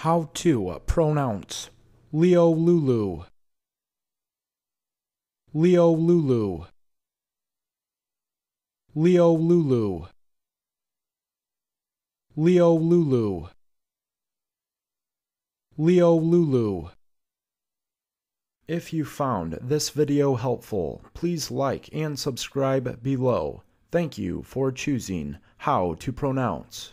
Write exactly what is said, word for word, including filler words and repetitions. How to pronounce Leolulu, Leolulu, Leolulu, Leolulu, Leolulu. If you found this video helpful, please like and subscribe below. Thank you for choosing How to Pronounce.